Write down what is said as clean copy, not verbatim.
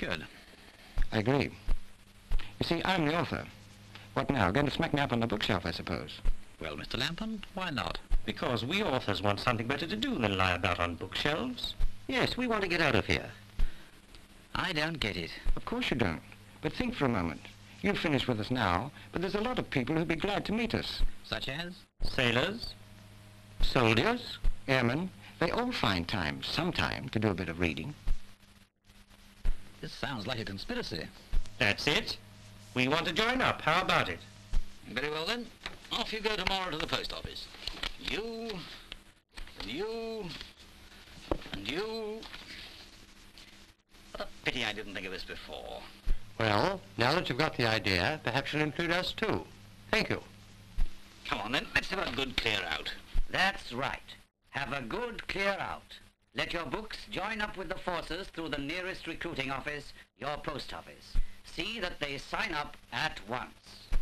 good. I agree. You see, I'm the author. What now? Going to smack me up on the bookshelf, I suppose. Well, Mr. Lampton, why not? Because we authors want something better to do than lie about on bookshelves. Yes, we want to get out of here. I don't get it. Of course you don't. But think for a moment. You've finished with us now, but there's a lot of people who'd be glad to meet us. Such as? Sailors, soldiers, airmen. They all find time, sometime, to do a bit of reading. This sounds like a conspiracy. That's it. We want to join up. How about it? Very well, then. Off you go tomorrow to the post office. You, and you, and you. What a pity I didn't think of this before. Well, now that you've got the idea, perhaps you'll include us too. Thank you. Come on then, let's have a good clear out. That's right. Have a good clear out. Let your books join up with the forces through the nearest recruiting office, your post office. See that they sign up at once.